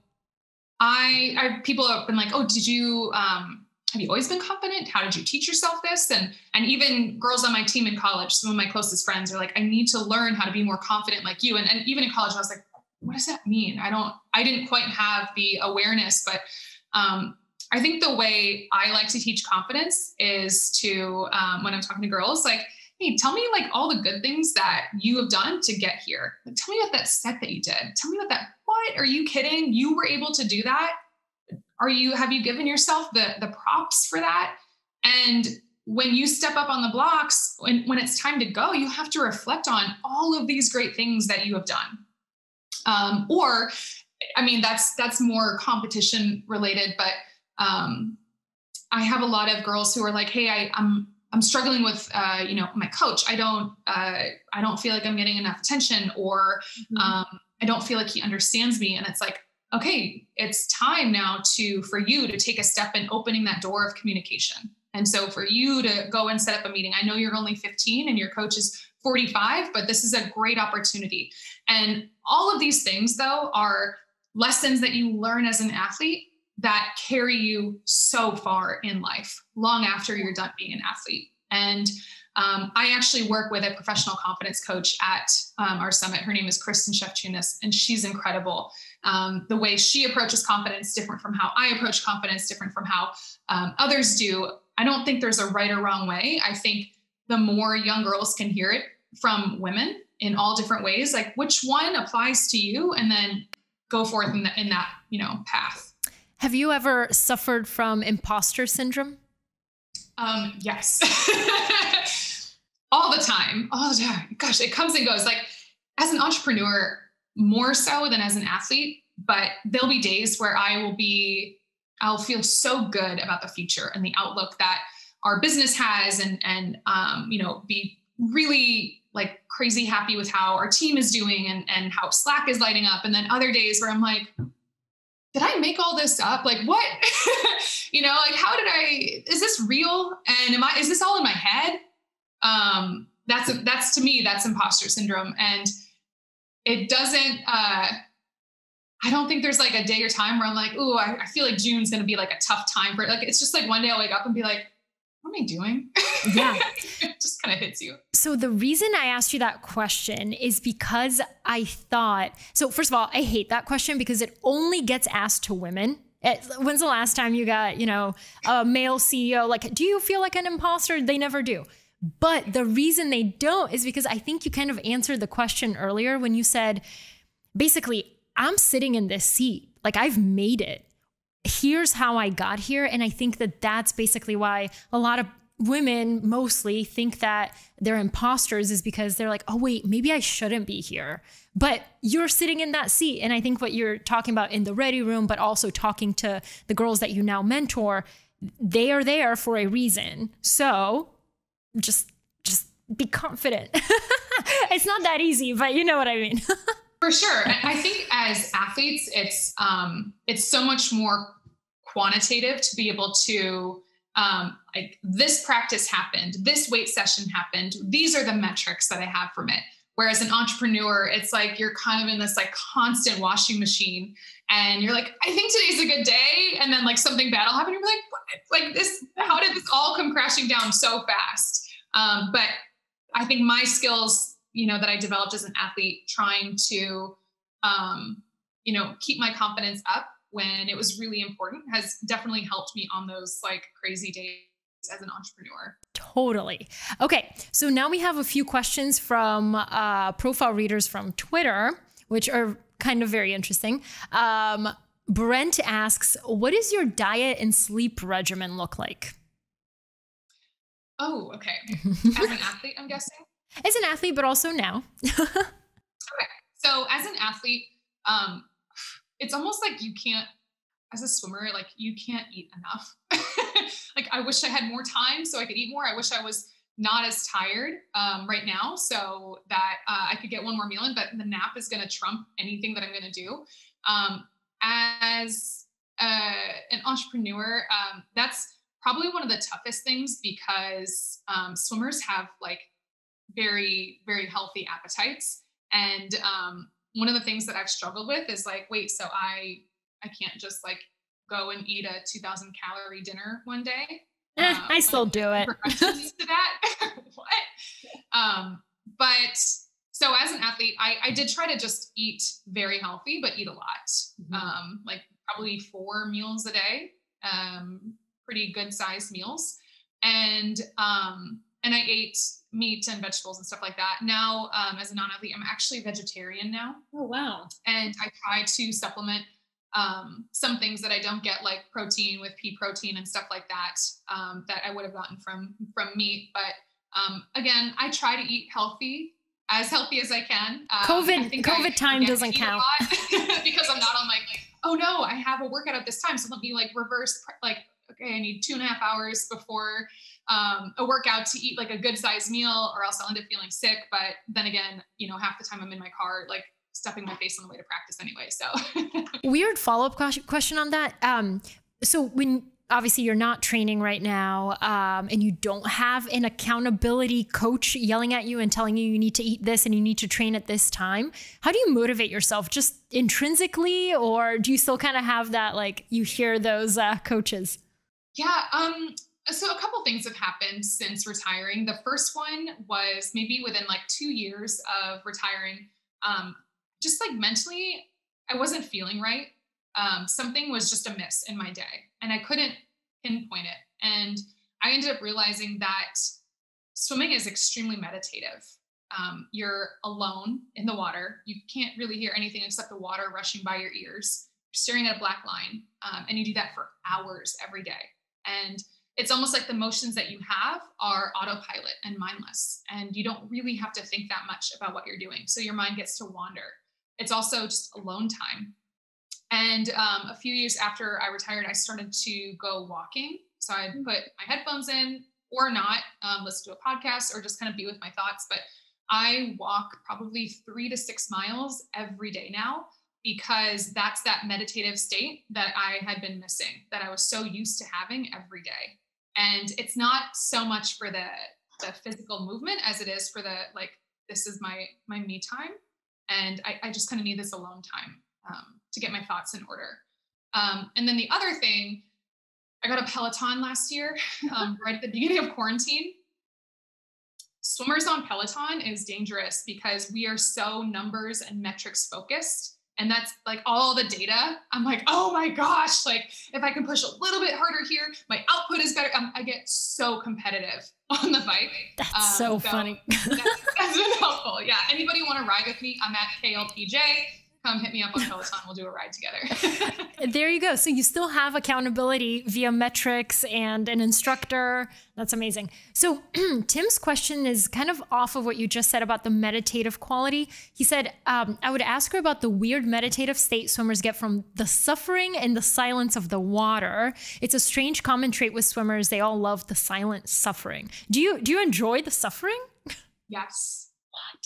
I, I, people have been like, oh, did you, um, have you always been confident? How did you teach yourself this? And, and even girls on my team in college, some of my closest friends are like, I need to learn how to be more confident like you. And, and even in college, I was like, what does that mean? I don't, I didn't quite have the awareness, but, um, I think the way I like to teach confidence is to, um, when I'm talking to girls, like, hey, tell me like all the good things that you have done to get here. Like, tell me about that set that you did. Tell me about that. What? Are you kidding? You were able to do that? Are you, have you given yourself the, the props for that? And when you step up on the blocks, when, when it's time to go, you have to reflect on all of these great things that you have done. Um, or, I mean, that's, that's more competition related, but um, I have a lot of girls who are like, hey, I, I'm, I'm struggling with, uh, you know, my coach, I don't, uh, I don't feel like I'm getting enough attention, or mm-hmm. um, I don't feel like he understands me. And it's like, okay, it's time now to, for you to take a step in opening that door of communication. And so for you to go and set up a meeting, I know you're only fifteen and your coach is forty-five, but this is a great opportunity. And all of these things though, are lessons that you learn as an athlete that carry you so far in life, long after you're done being an athlete. And um, I actually work with a professional confidence coach at um, our summit. Her name is Kristen Sheftunis, and she's incredible. Um, the way she approaches confidence, different from how I approach confidence, different from how um, others do. I don't think there's a right or wrong way. I think the more young girls can hear it from women in all different ways, like which one applies to you, and then go forth in, the, in that, you know, path. Have you ever suffered from imposter syndrome? Um, yes. All the time, all the time. Gosh, it comes and goes. Like as an entrepreneur, more so than as an athlete, but there'll be days where I will be, I'll feel so good about the future and the outlook that our business has, and, and, um, you know, be really like crazy happy with how our team is doing, and, and how Slack is lighting up. And then other days where I'm like, did I make all this up? Like what, you know, like how did I, is this real? And am I, is this all in my head? Um, that's, a, that's to me, that's imposter syndrome. And it doesn't, uh, I don't think there's like a day or time where I'm like, ooh, I, I feel like June's going to be like a tough time for it. Like, it's just like one day I'll wake up and be like, what am I doing? Yeah. It just kind of hits you. So the reason I asked you that question is because I thought, so first of all, I hate that question because it only gets asked to women. It, when's the last time you got, you know, a male C E O, like, do you feel like an imposter? They never do. But the reason they don't is because I think you kind of answered the question earlier when you said, basically, I'm sitting in this seat, like I've made it. Here's how I got here. And I think that that's basically why a lot of women mostly think that they're imposters, is because they're like, oh, wait, maybe I shouldn't be here. But you're sitting in that seat. And I think what you're talking about in the ready room, but also talking to the girls that you now mentor, they are there for a reason. So just, just be confident. It's not that easy, but you know what I mean. For sure. I think as athletes, it's, um, it's so much more quantitative to be able to, um, like this practice happened, this weight session happened, these are the metrics that I have from it. Whereas an entrepreneur, it's like, you're kind of in this like constant washing machine, and you're like, I think today's a good day. And then like something bad will happen. You're like, what? Like this, how did this all come crashing down so fast? Um, but I think my skills, you know, that I developed as an athlete, trying to, um, you know, keep my confidence up when it was really important, has definitely helped me on those like crazy days as an entrepreneur. Totally. Okay. So now we have a few questions from, uh, profile readers from Twitter, which are kind of very interesting. Um, Brent asks, what does your diet and sleep regimen look like? Oh, okay. As an athlete, I'm guessing. As an athlete, but also now. Okay. So as an athlete, um, it's almost like you can't, as a swimmer, like you can't eat enough. Like I wish I had more time so I could eat more. I wish I was not as tired um, right now so that uh, I could get one more meal in, but the nap is going to trump anything that I'm going to do. Um, as uh, an entrepreneur, um, that's probably one of the toughest things, because um, swimmers have like very, very healthy appetites. And, um, one of the things that I've struggled with is like, wait, so I, I can't just like go and eat a two thousand calorie dinner one day. Eh, um, I still do it. To that. What? Um, but so as an athlete, I, I did try to just eat very healthy, but eat a lot, mm-hmm. um, like probably four meals a day, um, pretty good sized meals. And, um, and I ate meat and vegetables and stuff like that. Now, um, as a non-athlete, I'm actually a vegetarian now. Oh, wow. And I try to supplement, um, some things that I don't get, like protein with pea protein and stuff like that, um, that I would have gotten from, from meat. But, um, again, I try to eat healthy, as healthy as I can. Um, COVID, I think COVID I time doesn't count because I'm not on like, like, oh no, I have a workout at this time, so let me like reverse, like, okay, I need two and a half hours before um, a workout to eat like a good sized meal, or else I'll end up feeling sick. But then again, you know, half the time I'm in my car, like stuffing my face on the way to practice anyway. So weird follow-up question on that. Um, so when, obviously you're not training right now, um, and you don't have an accountability coach yelling at you and telling you you need to eat this and you need to train at this time, how do you motivate yourself, just intrinsically, or do you still kind of have that, like you hear those uh, coaches? Yeah. Um, so a couple things have happened since retiring. The first one was maybe within like two years of retiring, um, just like mentally, I wasn't feeling right. Um, something was just amiss in my day and I couldn't pinpoint it. And I ended up realizing that swimming is extremely meditative. Um, you're alone in the water. You can't really hear anything except the water rushing by your ears. You're staring at a black line. Um, and you do that for hours every day. And it's almost like the motions that you have are autopilot and mindless. And you don't really have to think that much about what you're doing. So your mind gets to wander. It's also just alone time. And um, a few years after I retired, I started to go walking. So I'd put my headphones in or not, um, listen to a podcast or just kind of be with my thoughts. But I walk probably three to six miles every day now, because that's that meditative state that I had been missing, that I was so used to having every day. And it's not so much for the, the physical movement as it is for the, like, this is my, my me time. And I, I just kind of need this alone time. Um, to get my thoughts in order. Um, and then the other thing, I got a Peloton last year, um, right at the beginning of quarantine. Swimmers on Peloton is dangerous because we are so numbers and metrics focused. And that's like all the data. I'm like, oh my gosh, like if I can push a little bit harder here, my output is better. Um, I get so competitive on the bike. That's um, so, so funny. that's, that's been helpful. Yeah. Anybody want to ride with me? I'm at K L T J. Come hit me up on Peloton. We'll do a ride together. There you go. So you still have accountability via metrics and an instructor. That's amazing. So Tim's question is kind of off of what you just said about the meditative quality. He said, um, I would ask her about the weird meditative state swimmers get from the suffering and the silence of the water. It's a strange common trait with swimmers. They all love the silent suffering. Do you, do you enjoy the suffering? Yes.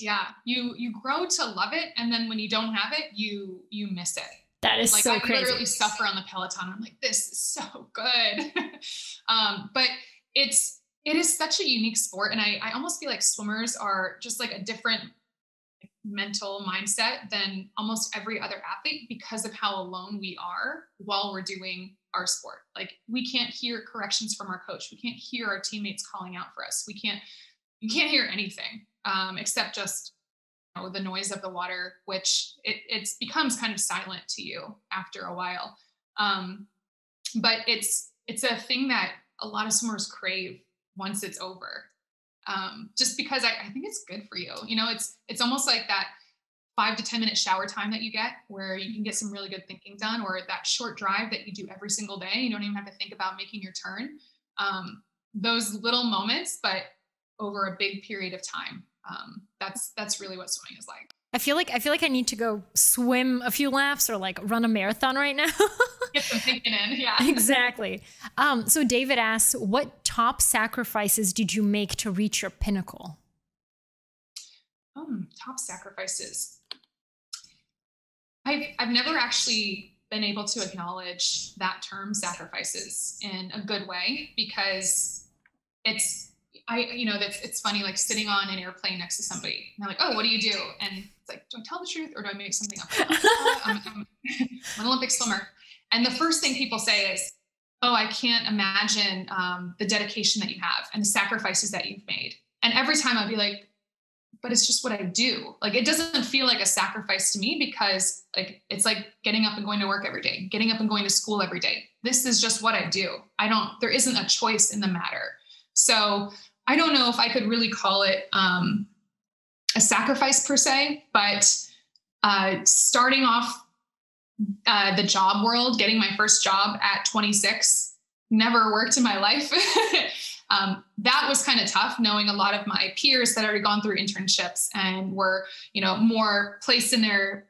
Yeah, you you grow to love it, and then when you don't have it, you you miss it. That is like, so I crazy. I literally suffer on the Peloton. I'm like, this is so good. um, but it's it is such a unique sport, and I I almost feel like swimmers are just like a different mental mindset than almost every other athlete because of how alone we are while we're doing our sport. Like we can't hear corrections from our coach. We can't hear our teammates calling out for us. We can't you can't hear anything. Um, except just, you know, the noise of the water, which it it's becomes kind of silent to you after a while. Um, but it's, it's a thing that a lot of swimmers crave once it's over. Um, just because I, I think it's good for you. You know, it's, it's almost like that five to ten minute shower time that you get where you can get some really good thinking done, or that short drive that you do every single day. You don't even have to think about making your turn. Um, those little moments, but over a big period of time. Um, that's, that's really what swimming is like. I feel like, I feel like I need to go swim a few laps or like run a marathon right now. Get some thinking in, yeah. Exactly. Um, so David asks, what top sacrifices did you make to reach your pinnacle? Um, top sacrifices. I've, I've never actually been able to acknowledge that term sacrifices in a good way, because it's, I, you know, that's, it's funny, like sitting on an airplane next to somebody and they're like, oh, what do you do? And it's like, do I tell the truth or do I make something up? I'm, I'm, I'm an Olympic swimmer. And the first thing people say is, oh, I can't imagine um, the dedication that you have and the sacrifices that you've made. And every time I'd be like, but it's just what I do. Like, it doesn't feel like a sacrifice to me, because like, it's like getting up and going to work every day, getting up and going to school every day. This is just what I do. I don't, there isn't a choice in the matter. So I don't know if I could really call it um, a sacrifice per se, but uh, starting off uh, the job world, getting my first job at twenty-six, never worked in my life. um, that was kind of tough, knowing a lot of my peers that had already gone through internships and were, you know, more placed in their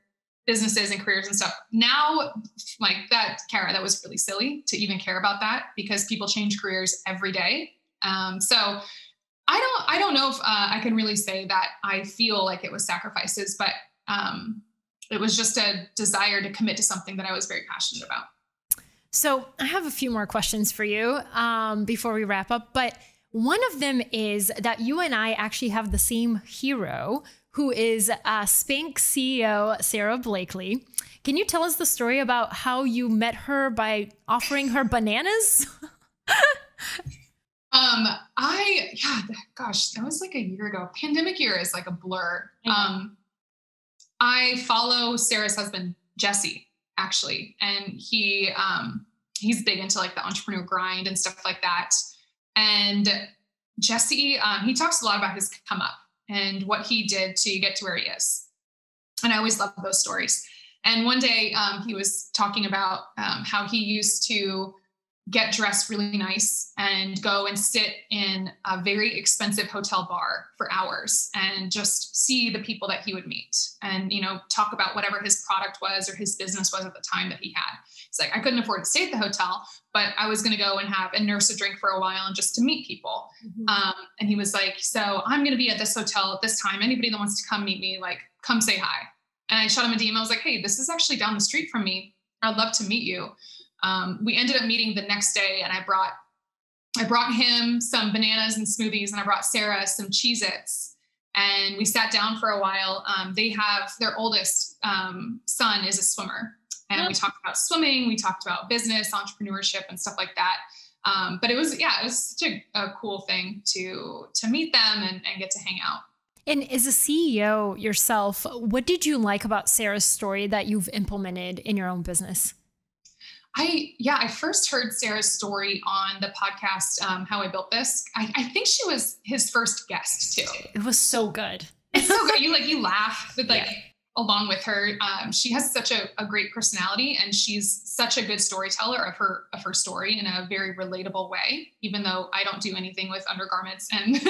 businesses and careers and stuff. Now, like that, Kara, that was really silly to even care about that, because people change careers every day. Um, so I don't, I don't know if uh, I can really say that I feel like it was sacrifices, but um, it was just a desire to commit to something that I was very passionate about. So I have a few more questions for you um, before we wrap up, but one of them is that you and I actually have the same hero, who is uh, Spanx C E O, Sarah Blakely. Can you tell us the story about how you met her by offering her bananas? um, I, yeah, gosh, that was like a year ago. Pandemic year is like a blur. Mm-hmm. Um, I follow Sarah's husband, Jesse, actually. And he, um, he's big into like the entrepreneur grind and stuff like that. And Jesse, um, he talks a lot about his come up and what he did to get to where he is. And I always love those stories. And one day um, he was talking about um, how he used to get dressed really nice and go and sit in a very expensive hotel bar for hours and just see the people that he would meet and, you know, talk about whatever his product was or his business was at the time that he had. It's like, I couldn't afford to stay at the hotel, but I was going to go and have and nurse a drink for a while and just to meet people. Mm-hmm. Um, and he was like, so I'm going to be at this hotel at this time. Anybody that wants to come meet me, like, come say hi. And I shot him a D M. I was like, hey, this is actually down the street from me. I'd love to meet you. Um, we ended up meeting the next day, and I brought, I brought him some bananas and smoothies, and I brought Sarah some Cheez-Its, and we sat down for a while. Um, they have their oldest, um, son is a swimmer, and yep. we talked about swimming. We talked about business, entrepreneurship, and stuff like that. Um, but it was, yeah, it was such a, a cool thing to, to meet them and, and get to hang out. And as a C E O yourself, what did you like about Sarah's story that you've implemented in your own business? I, yeah, I first heard Sarah's story on the podcast, um, How I Built This. I, I think she was his first guest too. It was so good. It's so good. You like, you laugh with like, yeah. along with her. Um, she has such a, a great personality, and she's such a good storyteller of her, of her story in a very relatable way, even though I don't do anything with undergarments and,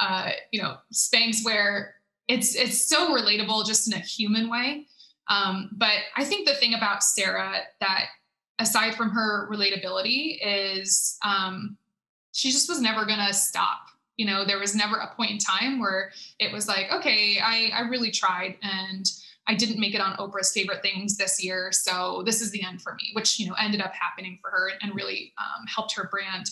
uh, you know, Spanx wear. It's, it's so relatable just in a human way. Um, but I think the thing about Sarah that, aside from her relatability, is um, she just was never going to stop. You know, there was never a point in time where it was like, okay, I, I really tried and I didn't make it on Oprah's Favorite Things this year, so this is the end for me, which, you know, ended up happening for her and really um, helped her brand.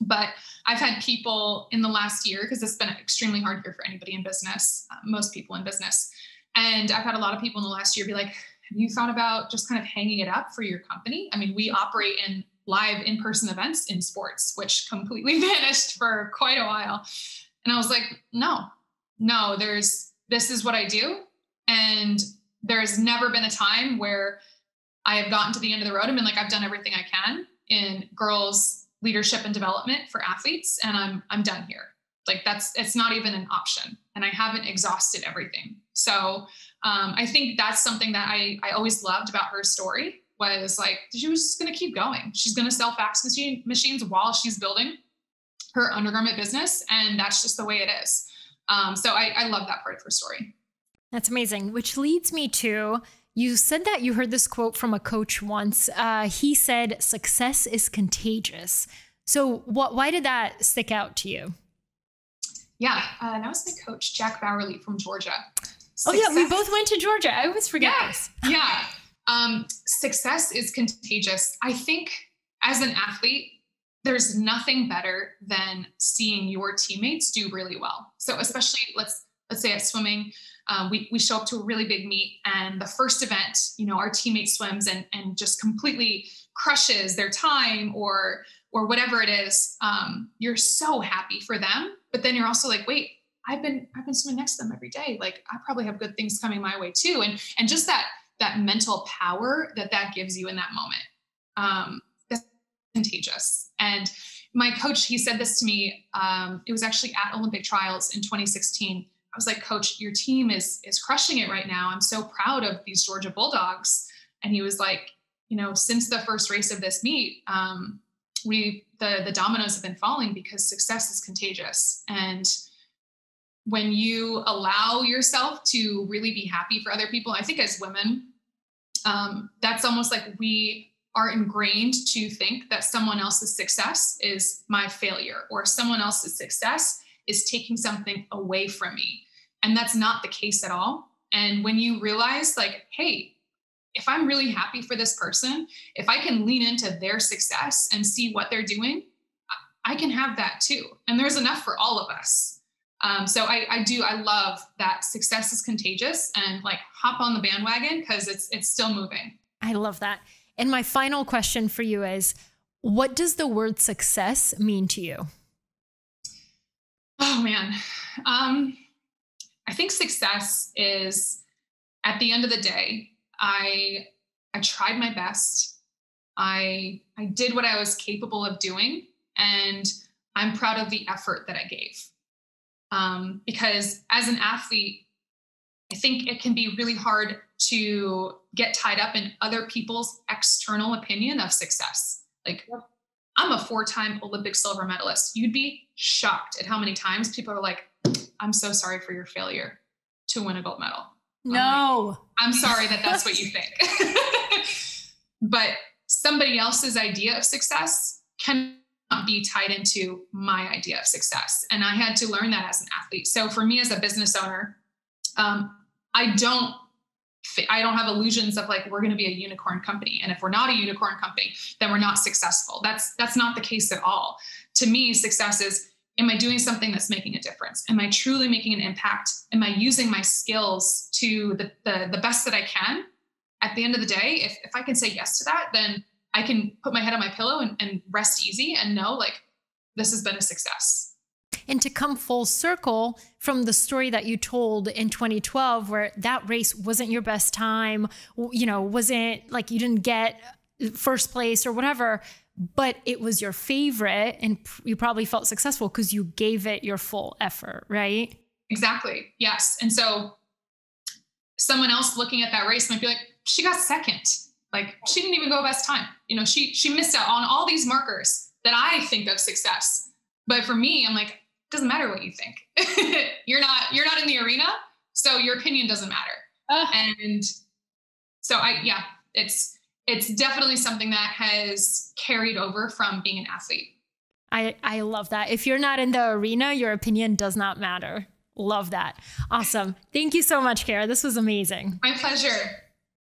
But I've had people in the last year, because it's been an extremely hard year for anybody in business, uh, most people in business. And I've had a lot of people in the last year be like, have you thought about just kind of hanging it up for your company? I mean, we operate in live in-person events in sports, which completely vanished for quite a while. And I was like, no, no, there's, this is what I do. And there's never been a time where I have gotten to the end of the road and been like, I've done everything I can in girls leadership and development for athletes. And I'm, I'm done here. Like that's, it's not even an option. And I haven't exhausted everything. So, Um, I think that's something that I, I always loved about her story, was like, she was just going to keep going. She's going to sell fax machine, machines while she's building her undergarment business. And that's just the way it is. Um, so I, I love that part of her story. That's amazing. Which leads me to, you said that you heard this quote from a coach once. Uh, he said, success is contagious. So what, why did that stick out to you? Yeah. Uh, and that was my coach, Jack Bowerly from Georgia. Success. Oh yeah, we both went to Georgia. I always forget yeah. this. Yeah. Um, success is contagious. I think as an athlete, there's nothing better than seeing your teammates do really well. So especially let's, let's say at swimming, um, we, we show up to a really big meet, and the first event, you know, our teammate swims and, and just completely crushes their time or, or whatever it is. Um, you're so happy for them, but then you're also like, wait, I've been, I've been swimming next to them every day. Like I probably have good things coming my way too. And, and just that, that mental power that that gives you in that moment, um, that's contagious. And my coach, he said this to me, um, it was actually at Olympic trials in twenty sixteen. I was like, coach, your team is, is crushing it right now. I'm so proud of these Georgia Bulldogs. And he was like, you know, since the first race of this meet, um, we, the, the dominoes have been falling because success is contagious. And when you allow yourself to really be happy for other people, I think as women, um, that's almost like we are ingrained to think that someone else's success is my failure, or someone else's success is taking something away from me. And that's not the case at all. And when you realize, like, hey, if I'm really happy for this person, if I can lean into their success and see what they're doing, I can have that too. And there's enough for all of us. Um, so I, I do, I love that success is contagious, and like hop on the bandwagon because it's, it's still moving. I love that. And my final question for you is, what does the word success mean to you? Oh man. Um, I think success is, at the end of the day, I, I tried my best. I, I did what I was capable of doing, and I'm proud of the effort that I gave. Um, because as an athlete, I think it can be really hard to get tied up in other people's external opinion of success. Like, I'm a four-time Olympic silver medalist. You'd be shocked at how many times people are like, I'm so sorry for your failure to win a gold medal. No. I'm, like, I'm sorry that that's what you think. But somebody else's idea of success can be tied into my idea of success. And I had to learn that as an athlete. So for me as a business owner, um, I don't, I don't have illusions of like, we're going to be a unicorn company. And if we're not a unicorn company, then we're not successful. That's, that's not the case at all. To me, success is, am I doing something that's making a difference? Am I truly making an impact? Am I using my skills to the, the, the best that I can? At the end of the day, if, if I can say yes to that, then I can put my head on my pillow and, and rest easy and know, like, this has been a success. And to come full circle from the story that you told in twenty twelve, where that race wasn't your best time, you know, wasn't like you didn't get first place or whatever, but it was your favorite and you probably felt successful because you gave it your full effort, right? Exactly. Yes. And so someone else looking at that race might be like, she got second. Like, she didn't even go best time. You know, she, she missed out on all these markers that I think of success. But for me, I'm like, it doesn't matter what you think. You're not, you're not in the arena. So your opinion doesn't matter. Uh, and so I, yeah, it's, it's definitely something that has carried over from being an athlete. I, I love that. If you're not in the arena, your opinion does not matter. Love that. Awesome. Thank you so much, Kara. This was amazing. My pleasure.